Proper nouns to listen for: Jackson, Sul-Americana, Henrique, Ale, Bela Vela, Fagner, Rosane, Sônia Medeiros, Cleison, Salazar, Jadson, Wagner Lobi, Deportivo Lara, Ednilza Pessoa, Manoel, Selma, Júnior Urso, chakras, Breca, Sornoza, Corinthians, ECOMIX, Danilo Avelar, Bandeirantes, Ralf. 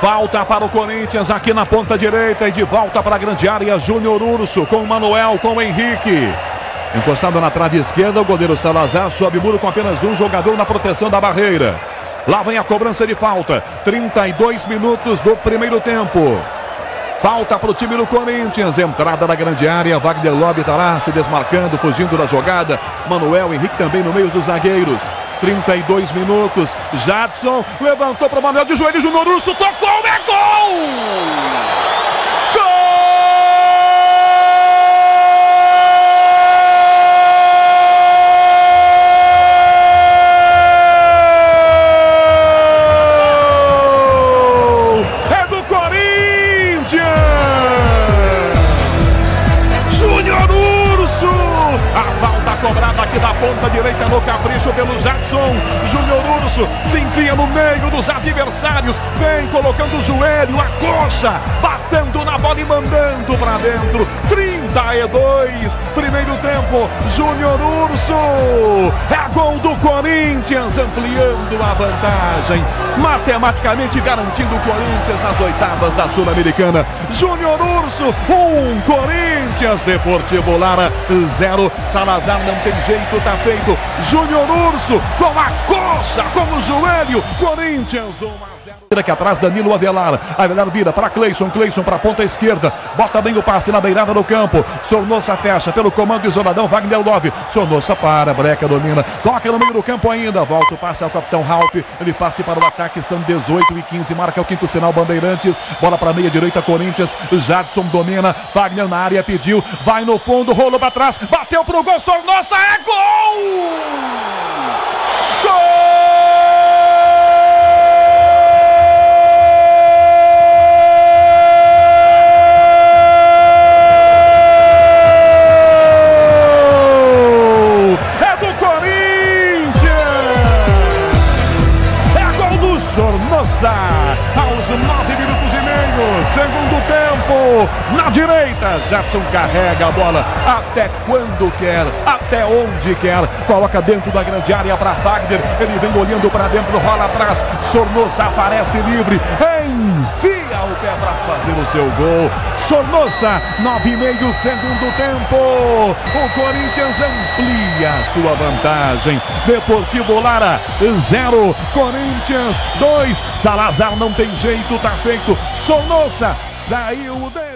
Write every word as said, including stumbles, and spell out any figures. Falta para o Corinthians aqui na ponta direita e de volta para a grande área, Júnior Urso com o Manoel, com o Henrique. Encostado na trave esquerda, o goleiro Salazar sobe muro com apenas um jogador na proteção da barreira. Lá vem a cobrança de falta, trinta e dois minutos do primeiro tempo. Falta para o time do Corinthians, entrada da grande área, Wagner Lobi está lá se desmarcando, fugindo da jogada. Manoel, Henrique também no meio dos zagueiros. trinta e dois minutos, Jadson levantou para o Manoel de joelho, Júnior Urso tocou, é gol! Gol! É do Corinthians! Júnior Urso! A falta cobrada aqui da ponta direita no capricho pelo Jackson. Júnior Urso se enfia no meio dos adversários, vem colocando o joelho, a coxa, batendo na bola e mandando para dentro. trinta e dois, primeiro tempo, Júnior Urso. É gol do Corinthians, ampliando a vantagem, matematicamente garantindo o Corinthians nas oitavas da Sul-Americana. Júnior Urso, um Corinthians, Deportivo Lara, zero. Salazar não tem jeito, tá feito. Júnior Urso com a coxa, com o joelho. Corinthians um a zero. Vira aqui atrás, Danilo Avelar. Avelar vira para Cleison, Cleison para a ponta esquerda. Bota bem o passe na beirada do campo. Sornoza fecha pelo comando isoladão, Wagner Lobi. Sornoza para, Breca domina. Toca no meio do campo ainda. Volta o passe ao capitão Ralf. Ele parte para o ataque. São dezoito e quinze. Marca o quinto sinal, Bandeirantes. Bola para a meia direita, Corinthians. Jadson domina. Fagner na área pediu. Vai no fundo, rolo para trás. Bateu pro gol. Sornoza é gol! Gol! Aos nove minutos e meio, segundo tempo, na direita, Jackson carrega a bola até quando quer, até onde quer, coloca dentro da grande área para Fagner, ele vem olhando para dentro, rola atrás, Sornoza aparece livre, enfia o pé para fazer o seu gol. Sornoza, nove e meio, segundo tempo, o Corinthians amplia a sua vantagem. Deportivo Lara, zero, Corinthians, dois. Salazar não tem jeito, tá feito. Sornoza saiu de...